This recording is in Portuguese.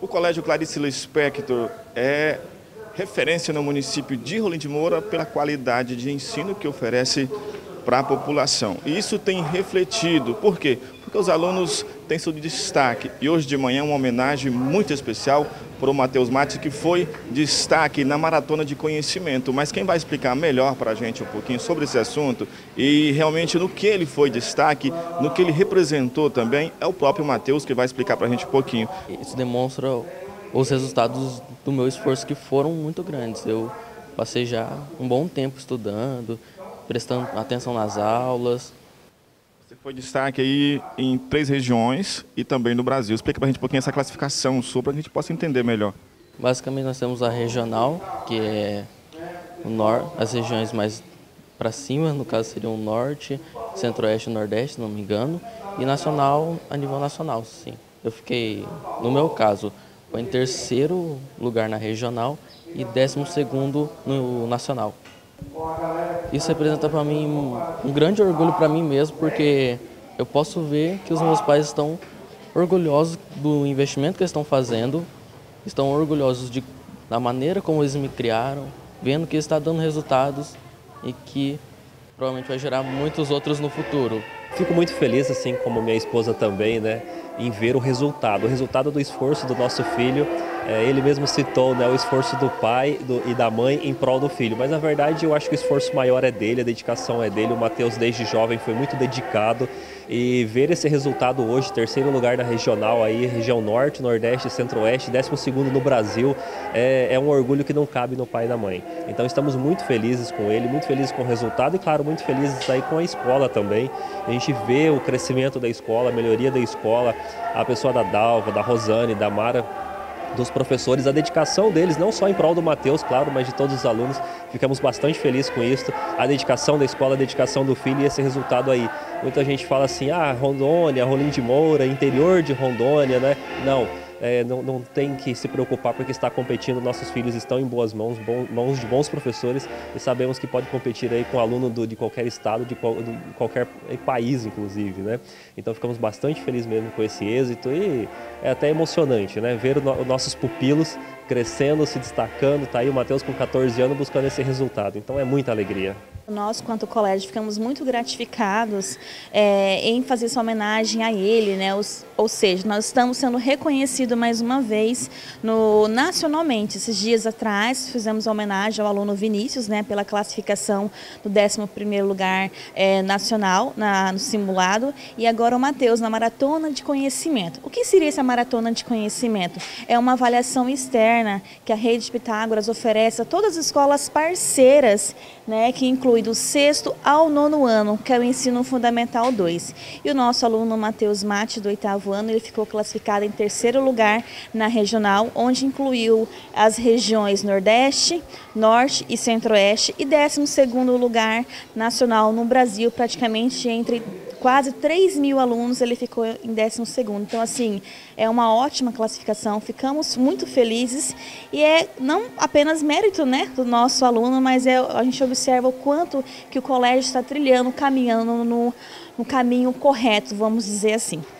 O Colégio Clarice Lispector é referência no município de Rolim de Moura pela qualidade de ensino que oferece para a população. E isso tem refletido. Por quê? Porque os alunos têm seu destaque. E hoje de manhã uma homenagem muito especial para o Matheus Matos, que foi destaque na Maratona de Conhecimento. Mas quem vai explicar melhor para a gente um pouquinho sobre esse assunto e realmente no que ele foi destaque, no que ele representou também, é o próprio Matheus que vai explicar para a gente um pouquinho. Isso demonstra os resultados do meu esforço, que foram muito grandes. Eu passei já um bom tempo estudando, prestando atenção nas aulas. Você foi destaque aí em 3 regiões e também no Brasil. Explica pra gente um pouquinho essa classificação sua, para a gente possa entender melhor. Basicamente nós temos a regional, que é o norte, as regiões mais para cima, no caso seriam o norte, centro-oeste e nordeste, se não me engano, e nacional, a nível nacional, sim. Eu fiquei, no meu caso, foi em 3º lugar na regional e 12º no nacional. Isso representa para mim um grande orgulho para mim mesmo, porque eu posso ver que os meus pais estão orgulhosos do investimento que eles estão fazendo, estão orgulhosos da maneira como eles me criaram, vendo que está dando resultados e que provavelmente vai gerar muitos outros no futuro. Fico muito feliz, assim como minha esposa também, né, em ver o resultado do esforço do nosso filho. Ele mesmo citou, né, o esforço do pai e da mãe em prol do filho, mas na verdade eu acho que o esforço maior é dele, a dedicação é dele. O Matheus desde jovem foi muito dedicado e ver esse resultado hoje, 3º lugar na regional, aí, região norte, nordeste, centro-oeste, 12º no Brasil, é um orgulho que não cabe no pai e na mãe. Então estamos muito felizes com ele, muito felizes com o resultado e claro, muito felizes aí com a escola também. A gente vê o crescimento da escola, a melhoria da escola, a pessoa da Dalva, da Rosane, da Mara, dos professores, a dedicação deles, não só em prol do Matheus, claro, mas de todos os alunos. Ficamos bastante felizes com isso, a dedicação da escola, a dedicação do filho e esse resultado aí. Muita gente fala assim, ah, Rondônia, Rolim de Moura, interior de Rondônia, né? Não, não tem que se preocupar porque está competindo, nossos filhos estão em boas mãos, mãos de bons professores, e sabemos que pode competir aí com aluno de qualquer estado, de qualquer país, inclusive, né? Então ficamos bastante felizes mesmo com esse êxito e é até emocionante, né? Ver os nossos pupilos crescendo, se destacando, tá aí o Matheus com 14 anos buscando esse resultado, então é muita alegria. Nós, quanto colégio, ficamos muito gratificados em fazer essa homenagem a ele, né? Ou seja, nós estamos sendo reconhecidos mais uma vez nacionalmente. Esses dias atrás fizemos homenagem ao aluno Vinícius, né, pela classificação do 11º lugar nacional no simulado, e agora o Matheus na Maratona de Conhecimento. O que seria essa Maratona de Conhecimento? É uma avaliação externa que a Rede de Pitágoras oferece a todas as escolas parceiras, né, que inclui do 6º ao 9º ano, que é o ensino fundamental 2. E o nosso aluno Matheus Matos, do 8º ano, ele ficou classificado em 3º lugar na regional, onde incluiu as regiões nordeste, norte e centro-oeste, e 12º lugar nacional no Brasil, praticamente entre quase 3.000 alunos, ele ficou em 12º. Então, assim, é uma ótima classificação, ficamos muito felizes e é não apenas mérito, né, do nosso aluno, mas a gente observa o quanto que o colégio está trilhando, caminhando no caminho correto, vamos dizer assim.